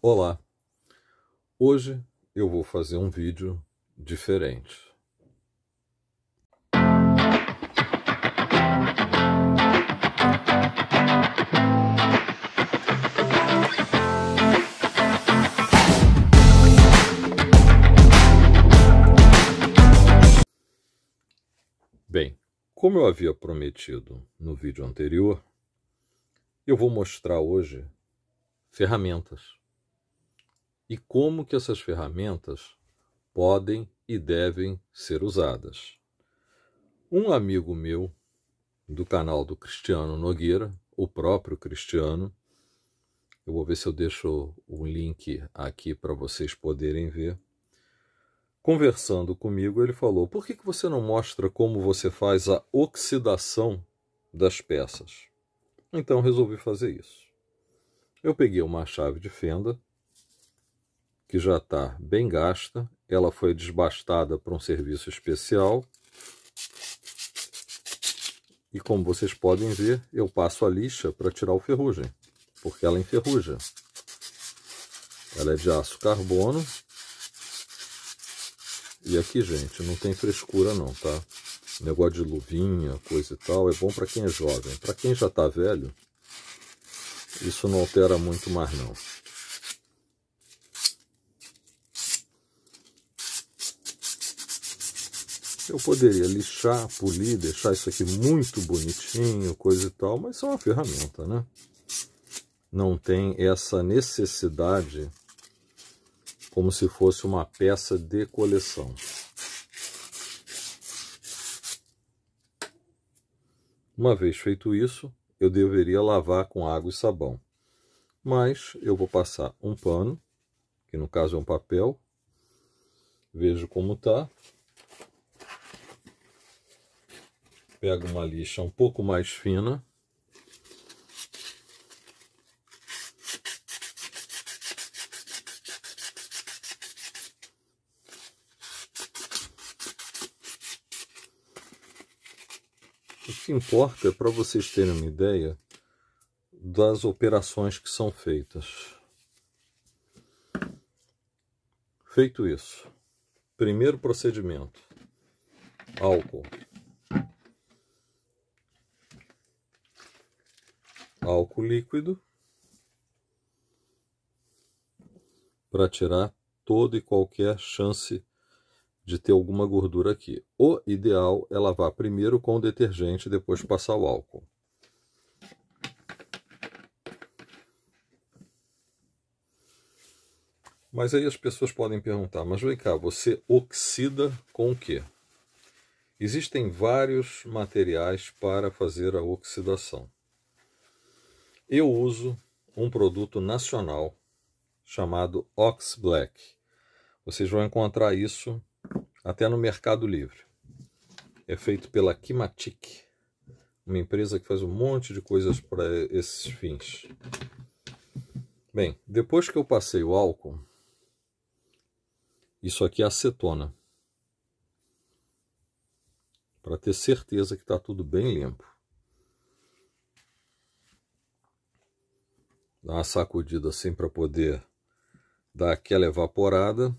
Olá! Hoje eu vou fazer um vídeo diferente. Bem, como eu havia prometido no vídeo anterior, eu vou mostrar hoje ferramentas. E como que essas ferramentas podem e devem ser usadas. Um amigo meu do canal do Cristiano Nogueira, o próprio Cristiano, eu vou ver se eu deixo o link aqui para vocês poderem ver, conversando comigo, ele falou: por que você não mostra como você faz a oxidação das peças? Então resolvi fazer isso. Eu peguei uma chave de fenda, que já está bem gasta, ela foi desbastada para um serviço especial. E como vocês podem ver, eu passo a lixa para tirar o ferrugem, porque ela enferruja. Ela é de aço carbono. E aqui, gente, não tem frescura não, tá? Negócio de luvinha, coisa e tal, é bom para quem é jovem. Para quem já está velho, isso não altera muito mais não. Eu poderia lixar, polir, deixar isso aqui muito bonitinho, coisa e tal, mas é uma ferramenta, né? Não tem essa necessidade como se fosse uma peça de coleção. Uma vez feito isso, eu deveria lavar com água e sabão. Mas eu vou passar um pano, que no caso é um papel. Vejo como tá. Pego uma lixa um pouco mais fina. O que importa é para vocês terem uma ideia das operações que são feitas. Feito isso, primeiro procedimento: álcool. Álcool líquido para tirar toda e qualquer chance de ter alguma gordura aqui. O ideal é lavar primeiro com o detergente e depois passar o álcool. Mas aí as pessoas podem perguntar: mas vem cá, você oxida com o quê? Existem vários materiais para fazer a oxidação. Eu uso um produto nacional chamado Ox Black. Vocês vão encontrar isso até no Mercado Livre. É feito pela Quimatic, uma empresa que faz um monte de coisas para esses fins. Bem, depois que eu passei o álcool, isso aqui é acetona, para ter certeza que está tudo bem limpo. Dá uma sacudida assim para poder dar aquela evaporada.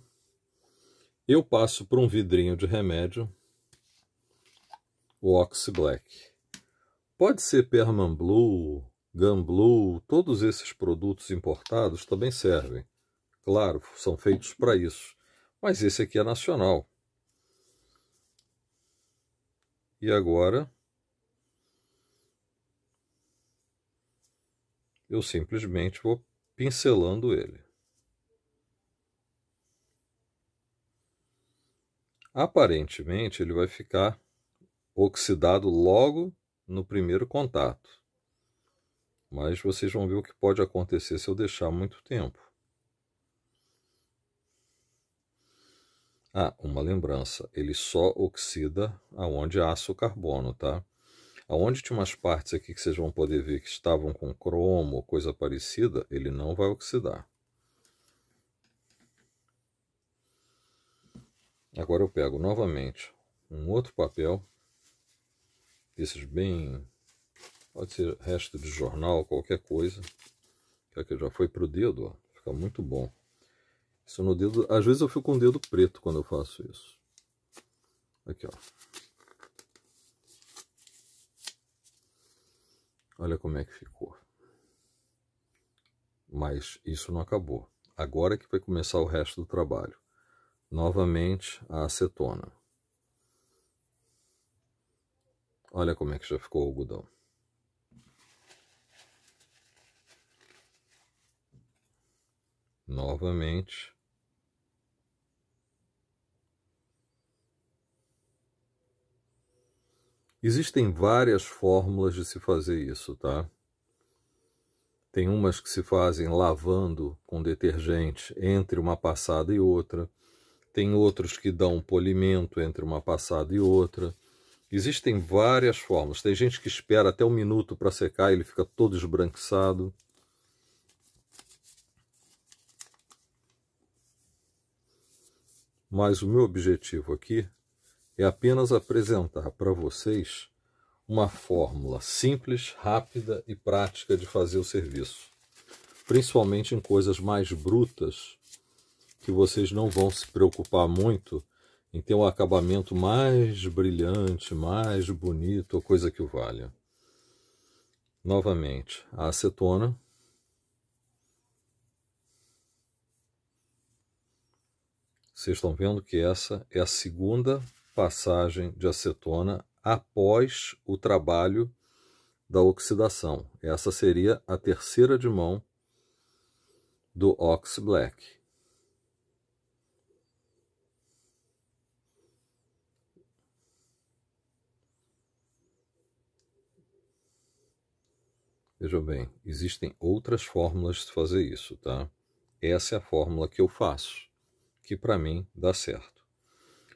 Eu passo para um vidrinho de remédio o Ox Black. Pode ser Perma Blue, Gun Blue, todos esses produtos importados também servem. Claro, são feitos para isso. Mas esse aqui é nacional. E agora eu simplesmente vou pincelando ele. Aparentemente ele vai ficar oxidado logo no primeiro contato. Mas vocês vão ver o que pode acontecer se eu deixar muito tempo. Ah, uma lembrança, ele só oxida aonde há aço carbono, tá? Aonde tinha umas partes aqui que vocês vão poder ver que estavam com cromo ou coisa parecida, ele não vai oxidar. Agora eu pego novamente um outro papel, esses bem, pode ser resto de jornal, qualquer coisa, que aqui já foi para o dedo, ó. Fica muito bom. Isso no dedo, às vezes eu fico com o dedo preto quando eu faço isso. Aqui, ó. Olha como é que ficou. Mas isso não acabou. Agora que vai começar o resto do trabalho. Novamente a acetona. Olha como é que já ficou o algodão. Novamente. Existem várias fórmulas de se fazer isso, tá? Tem umas que se fazem lavando com detergente entre uma passada e outra. Tem outros que dão polimento entre uma passada e outra. Existem várias fórmulas. Tem gente que espera até um minuto para secar e ele fica todo esbranquiçado. Mas o meu objetivo aqui é apenas apresentar para vocês uma fórmula simples, rápida e prática de fazer o serviço. Principalmente em coisas mais brutas, que vocês não vão se preocupar muito em ter um acabamento mais brilhante, mais bonito, ou coisa que o valha. Novamente, a acetona. Vocês estão vendo que essa é a segunda passagem de acetona após o trabalho da oxidação. Essa seria a terceira de mão do Ox Black. Vejam bem, existem outras fórmulas de fazer isso, tá? Essa é a fórmula que eu faço, que para mim dá certo.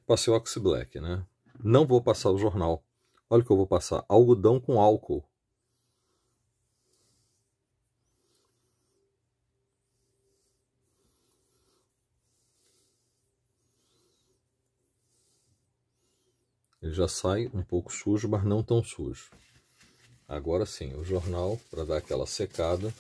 Passei o Ox Black, né? Não vou passar o jornal. Olha o que eu vou passar. Algodão com álcool. Ele já sai um pouco sujo, mas não tão sujo. Agora sim, o jornal, para dar aquela secada.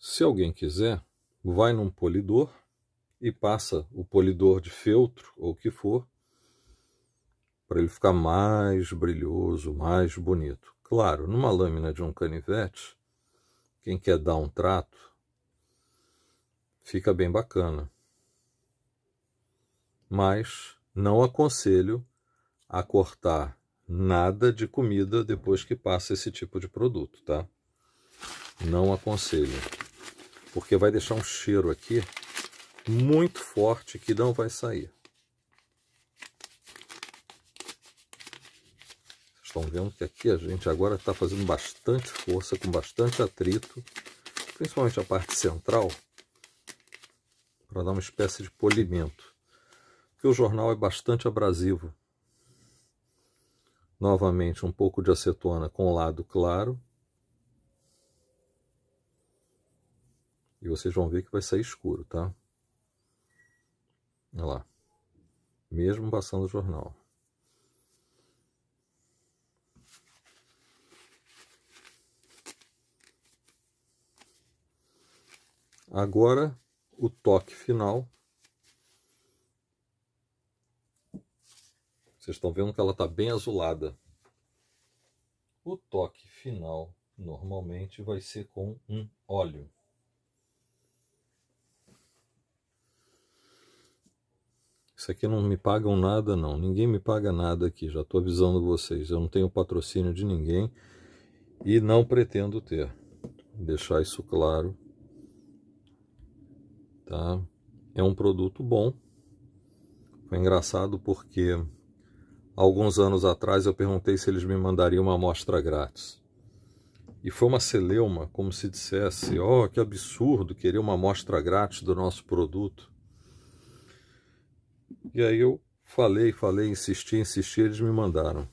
Se alguém quiser, vai num polidor e passa o polidor de feltro ou o que for, para ele ficar mais brilhoso, mais bonito. Claro, numa lâmina de um canivete, quem quer dar um trato, fica bem bacana. Mas não aconselho a cortar nada de comida depois que passa esse tipo de produto, tá? Não aconselho. Porque vai deixar um cheiro aqui muito forte que não vai sair. Vocês estão vendo que aqui a gente agora está fazendo bastante força, com bastante atrito, principalmente a parte central, para dar uma espécie de polimento. Porque o jornal é bastante abrasivo. Novamente um pouco de acetona com o lado claro. E vocês vão ver que vai sair escuro, tá? Olha lá. Mesmo passando o jornal. Agora, o toque final. Vocês estão vendo que ela está bem azulada. O toque final, normalmente, vai ser com um óleo. Isso aqui não me pagam nada não, ninguém me paga nada aqui, já estou avisando vocês, eu não tenho patrocínio de ninguém e não pretendo ter. Vou deixar isso claro, tá? É um produto bom, foi engraçado porque alguns anos atrás eu perguntei se eles me mandariam uma amostra grátis. E foi uma celeuma, como se dissesse, ó, que absurdo querer uma amostra grátis do nosso produto. E aí eu falei, insisti, eles me mandaram.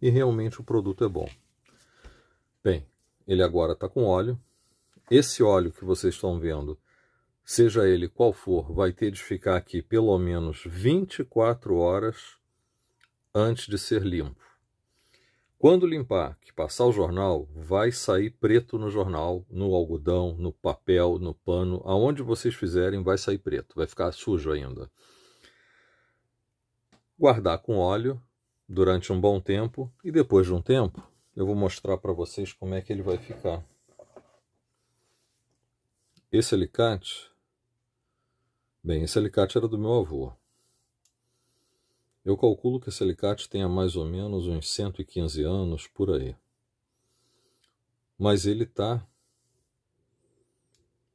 E realmente o produto é bom. Bem, ele agora está com óleo. Esse óleo que vocês estão vendo, seja ele qual for, vai ter de ficar aqui pelo menos 24 horas antes de ser limpo. Quando limpar, que passar o jornal, vai sair preto no jornal, no algodão, no papel, no pano, aonde vocês fizerem vai sair preto, vai ficar sujo ainda. Guardar com óleo durante um bom tempo e depois de um tempo eu vou mostrar para vocês como é que ele vai ficar. Esse alicate, bem, esse alicate era do meu avô. Eu calculo que esse alicate tenha mais ou menos uns 115 anos, por aí. Mas ele está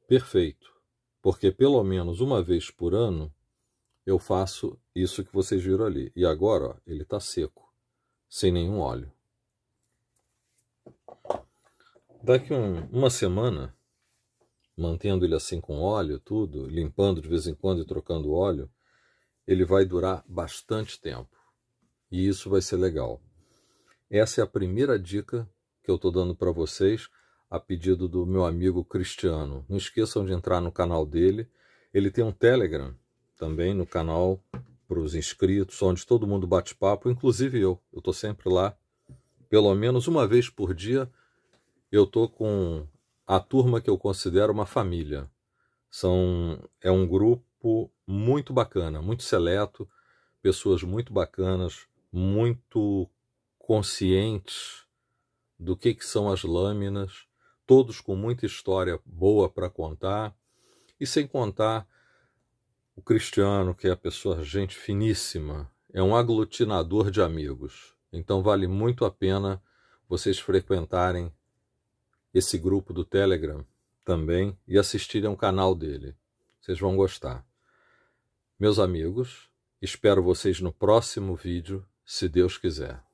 perfeito, porque pelo menos uma vez por ano eu faço isso que vocês viram ali. E agora, ó, ele está seco, sem nenhum óleo. Daqui uma semana, mantendo ele assim com óleo, tudo, limpando de vez em quando e trocando óleo, ele vai durar bastante tempo e isso vai ser legal. Essa é a primeira dica que eu estou dando para vocês a pedido do meu amigo Cristiano. Não esqueçam de entrar no canal dele. Ele tem um Telegram também no canal para os inscritos, onde todo mundo bate papo, inclusive eu. Eu estou sempre lá, pelo menos uma vez por dia, eu estou com a turma que eu considero uma família. É um grupo muito bacana, muito seleto, pessoas muito bacanas, muito conscientes do que são as lâminas, todos com muita história boa para contar, e sem contar o Cristiano, que é a pessoa, gente finíssima, é um aglutinador de amigos. Então vale muito a pena vocês frequentarem esse grupo do Telegram também e assistirem ao canal dele. Vocês vão gostar. Meus amigos, espero vocês no próximo vídeo, se Deus quiser.